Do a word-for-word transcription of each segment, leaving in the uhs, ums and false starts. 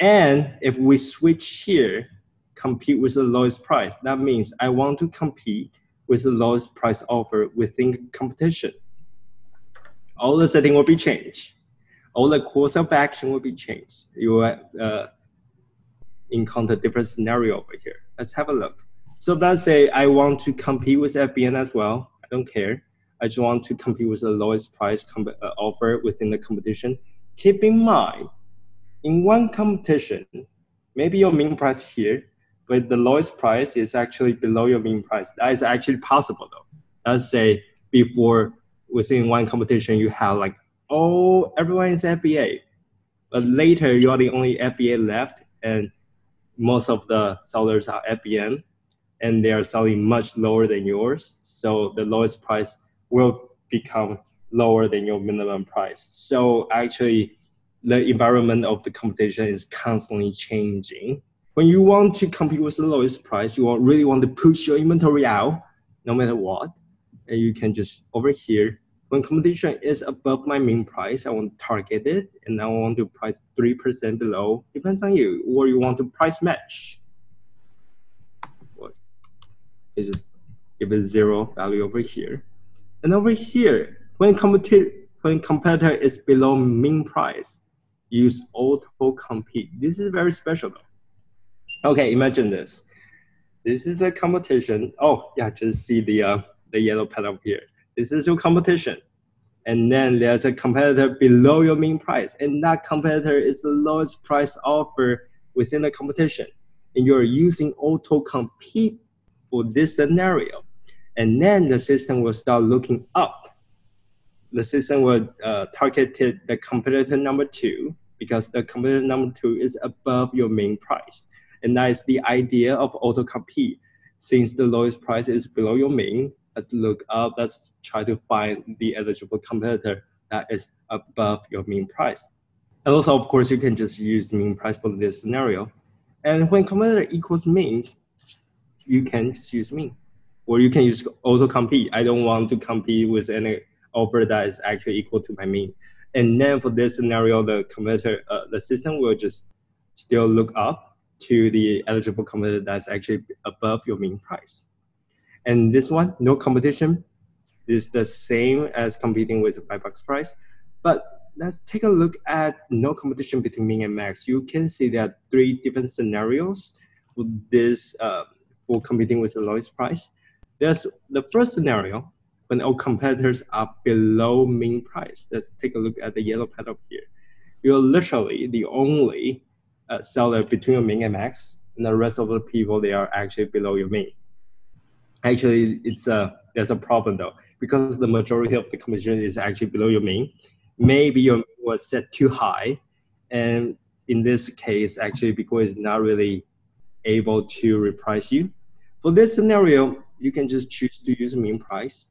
And if we switch here, compete with the lowest price, that means I want to compete with the lowest price offer within competition. All the setting will be changed. All the course of action will be changed. You will uh, encounter different scenario over here. Let's have a look. So let's say I want to compete with F B M as well. I don't care. I just want to compete with the lowest price comp uh, offer within the competition. Keep in mind, in one competition, maybe your mean price here, but the lowest price is actually below your mean price. That is actually possible though. Let's say before, within one competition, you have like, oh, everyone is F B A. But later, you are the only F B A left, and most of the sellers are F B M, and they are selling much lower than yours. So the lowest price will become lower than your minimum price. So actually, the environment of the competition is constantly changing. When you want to compete with the lowest price, you really want to push your inventory out, no matter what. And you can just, over here, when competition is above my mean price, I want to target it, and I want to price three percent below. Depends on you, or you want to price match. It's just give it zero value over here. And over here, when competitor, when competitor is below mean price, use auto compete. This is very special though. Okay, imagine this. This is a competition. Oh yeah, just see the, uh, the yellow pad up here. This is your competition. And then there's a competitor below your mean price. And that competitor is the lowest price offer within the competition. And you're using auto compete for this scenario. And then the system will start looking up. The system will uh, target the competitor number two, because the competitor number two is above your mean price. And that is the idea of auto compete. Since the lowest price is below your mean, let's look up, let's try to find the eligible competitor that is above your mean price. And also, of course, you can just use mean price for this scenario. And when competitor equals means, you can just use mean. Or you can use auto compete. I don't want to compete with any offer that is actually equal to my mean. And then for this scenario, the competitor, uh, the system will just still look up to the eligible competitor that's actually above your mean price. And this one, no competition, is the same as competing with a buy box price. But let's take a look at no competition between mean and max. You can see there are three different scenarios for this uh, for competing with the lowest price. There's the first scenario, when all competitors are below mean price. Let's take a look at the yellow pad up here. You're literally the only uh, seller between your mean and max, and the rest of the people, they are actually below your mean. Actually, it's a, there's a problem though, because the majority of the competition is actually below your mean. Maybe your mean was set too high, and in this case, actually, BQool is not really able to reprice you. For this scenario, you can just choose to use mean price.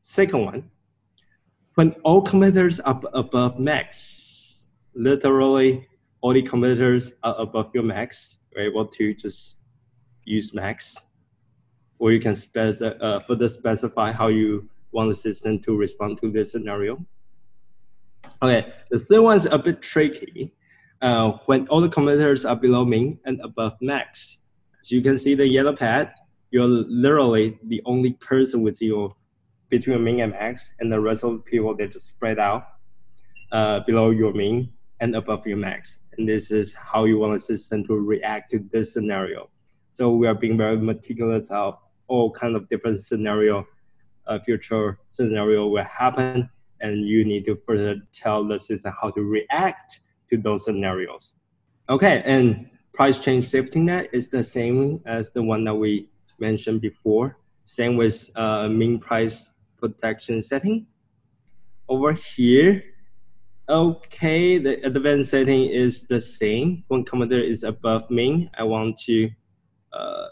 Second one, when all competitors are above max, literally all the competitors are above your max, you're able to just use max. Or you can spec uh, further specify how you want the system to respond to this scenario. Okay, the third one's a bit tricky. Uh, when all the competitors are below mean and above max, as you can see the yellow pad, you're literally the only person with your between your mean and max, and the rest of the people, they just spread out uh, below your mean and above your max. And this is how you want the system to react to this scenario. So we are being very meticulous of all kind of different scenario, uh, future scenario will happen, and you need to further tell the system how to react to those scenarios. Okay, and price change safety net is the same as the one that we mentioned before. Same with uh, mean price protection setting. Over here, okay, the advanced setting is the same. When competitor is above mean, I want to uh,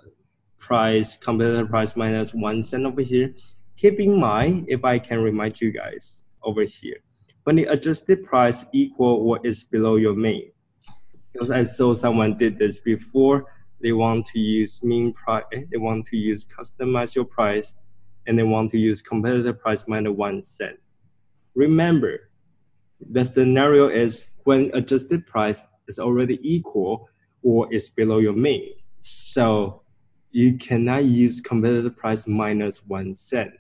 price competitor price minus one cent over here. Keep in mind, if I can remind you guys over here, when the adjusted price equal or is below your mean, because I saw someone did this before. They want to use mean price, they want to use customize your price, and they want to use competitor price minus one cent. Remember, the scenario is when adjusted price is already equal or is below your mean. So you cannot use competitive price minus one cent.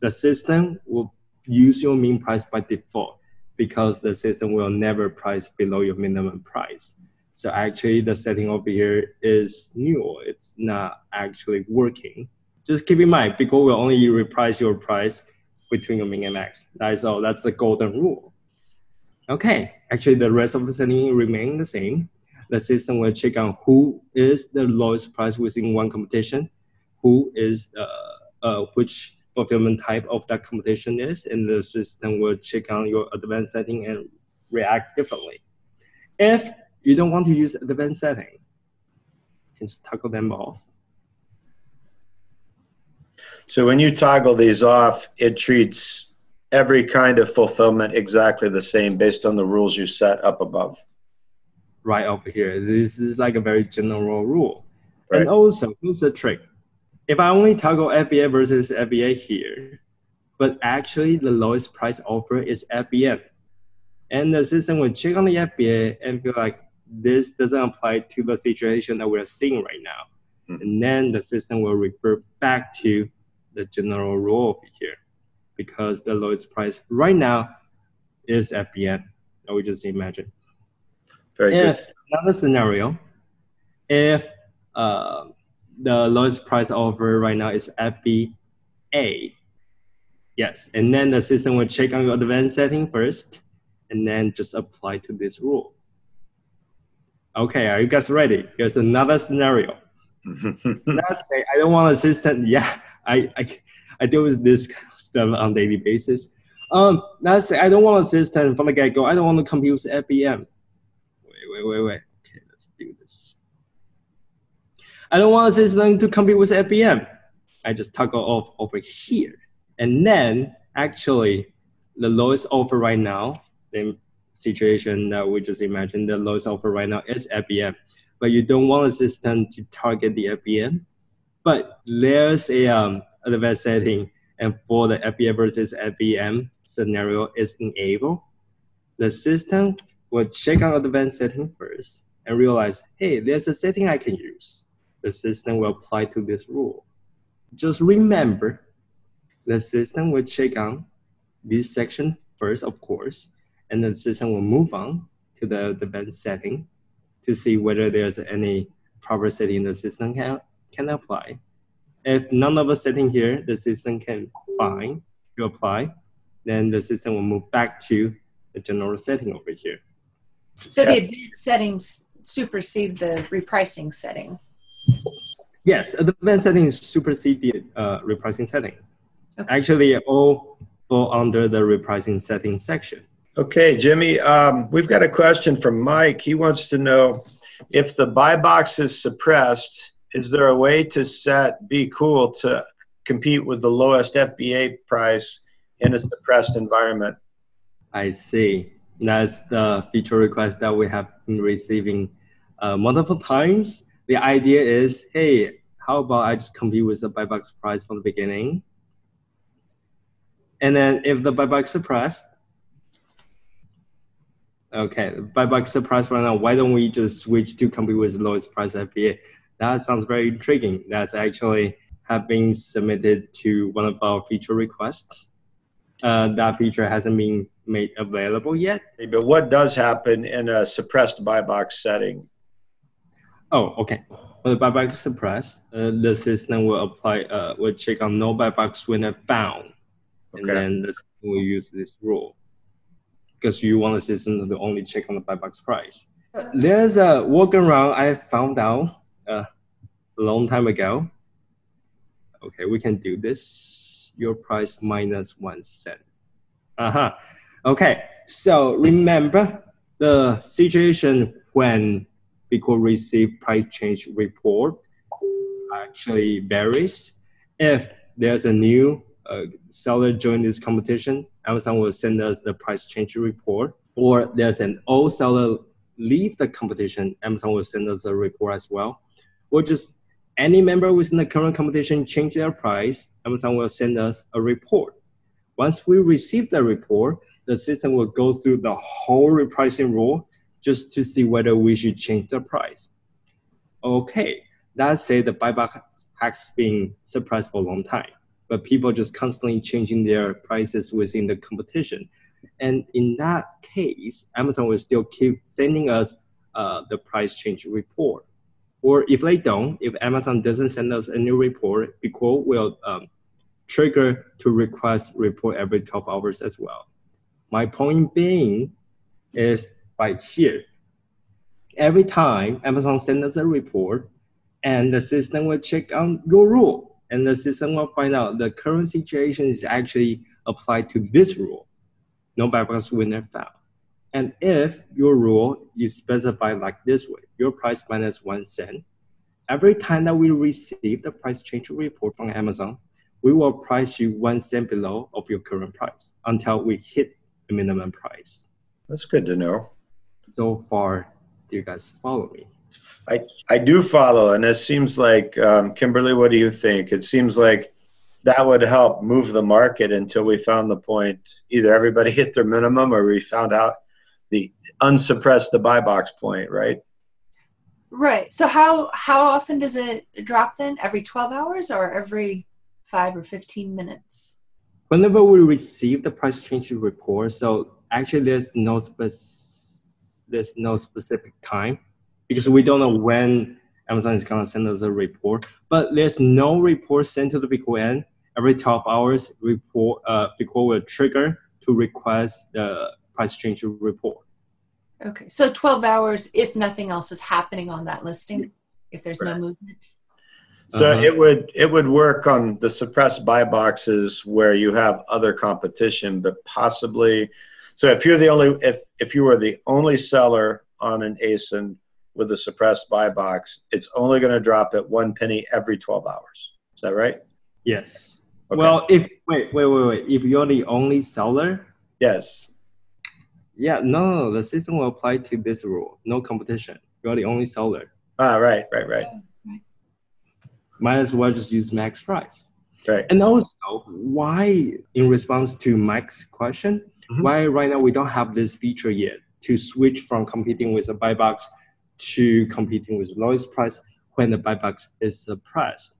The system will use your mean price by default because the system will never price below your minimum price. So actually the setting over here is new. It's not actually working. Just keep in mind, BQool will only reprice your price between your min and max. That is all. That's the golden rule. Okay, actually the rest of the setting remain the same. The system will check on who is the lowest price within one competition, who is uh, uh, which fulfillment type of that competition is, and the system will check on your advanced setting and react differently. If you don't want to use advanced setting, you can just toggle them off. So when you toggle these off, it treats every kind of fulfillment exactly the same based on the rules you set up above. Right over here. This is like a very general rule. Right. And also, here's a trick. If I only toggle F B A versus F B A here, but actually the lowest price offer is F B M. And the system will check on the F B A and feel like this doesn't apply to the situation that we're seeing right now. And then the system will refer back to the general rule over here because the lowest price right now is F B M. Now we just imagine. Very if, good. Another scenario, if uh, the lowest price offer right now is F B A, yes, and then the system will check on your advanced setting first and then just apply to this rule. Okay, are you guys ready? Here's another scenario. Let's say I don't want an assistant. Yeah, I, I, I deal with this kind of stuff on a daily basis. Um, let's say I don't want an assistant from the get-go. I don't want to compute F B M. Wait, wait, wait, wait. Okay, let's do this. I don't want an assistant to compute with F B M. I just toggle off over here. And then, actually, the lowest offer right now, the situation that we just imagined, the lowest offer right now is F B M. But you don't want a system to target the F B M. But there's a um, advanced setting, and for the F B A versus F B M scenario is enabled. The system will check out advanced setting first and realize, hey, there's a setting I can use. The system will apply to this rule. Just remember, the system will check out this section first, of course, and the system will move on to the advanced setting to see whether there's any proper setting the system can, can apply. If none of a setting here, the system can find to apply, then the system will move back to the general setting over here. So yeah. The advanced settings supersede the repricing setting? Yes, the advanced settings supersede the uh, repricing setting. Okay. Actually, it all fall under the repricing setting section. Okay, Jimmy, um, we've got a question from Mike. He wants to know, if the buy box is suppressed, is there a way to set BQool to compete with the lowest F B A price in a suppressed environment? I see. That's the feature request that we have been receiving uh, multiple times. The idea is, hey, how about I just compete with the buy box price from the beginning? And then if the buy box is suppressed, okay, buy box price right now, why don't we just switch to compete with lowest price F B A? That sounds very intriguing. That's actually have been submitted to one of our feature requests. Uh, that feature hasn't been made available yet. But what does happen in a suppressed buy box setting? Oh, okay. When the buy box is suppressed, uh, the system will apply, uh, will check on no buy box winner found. Okay. And then the system will use this rule, because you want the system to only check on the buy box price. There's a workaround I found out uh, a long time ago. Okay, we can do this. Your price minus one cent. Uh-huh. Okay, so remember the situation when BQool receive price change report actually varies. If there's a new Uh, seller joined this competition, Amazon will send us the price change report. Or there's an old seller leave the competition, Amazon will send us a report as well. Or just any member within the current competition change their price, Amazon will send us a report. Once we receive the report, the system will go through the whole repricing rule just to see whether we should change the price. Okay, that said, the buyback has been suppressed for a long time, but people just constantly changing their prices within the competition. And in that case, Amazon will still keep sending us uh, the price change report. Or if they don't, if Amazon doesn't send us a new report, BQool will um, trigger to request report every twelve hours as well. My point being is right here. Every time Amazon sends us a report, and the system will check on your rule, and the system will find out the current situation is actually applied to this rule. No bypass winner found. And if your rule is specified like this way, your price minus one cent, every time that we receive the price change report from Amazon, we will price you one cent below of your current price until we hit the minimum price. That's good to know. So far, do you guys follow me? I, I do follow, and it seems like, um, Kimberly, what do you think? It seems like that would help move the market until we found the point, either everybody hit their minimum or we found out the unsuppressed the buy box point, right? Right. So how, how often does it drop then? Every twelve hours or every five or fifteen minutes? Whenever we receive the price change report, so actually there's no, spec- there's no specific time, because we don't know when Amazon is going to send us a report. But there's no report sent to the BQool. Every twelve hours, report, uh, BQool will trigger to request the price change report. Okay, so twelve hours if nothing else is happening on that listing, if there's right. no movement? So uh-huh. it would it would work on the suppressed buy boxes where you have other competition, but possibly, so if you're the only, if, if you are the only seller on an A S I N with a suppressed buy box, it's only going to drop at one penny every twelve hours. Is that right? Yes. Okay. Well, if, wait, wait, wait, wait. If you're the only seller? Yes. Yeah, no, no, no. The system will apply to this rule. No competition. You're the only seller. Ah, right, right, right. Yeah. Might as well just use max price. Right. And also, why, in response to Mike's question, mm-hmm. why right now we don't have this feature yet to switch from competing with a buy box to competing with lowest price when the buy box is suppressed?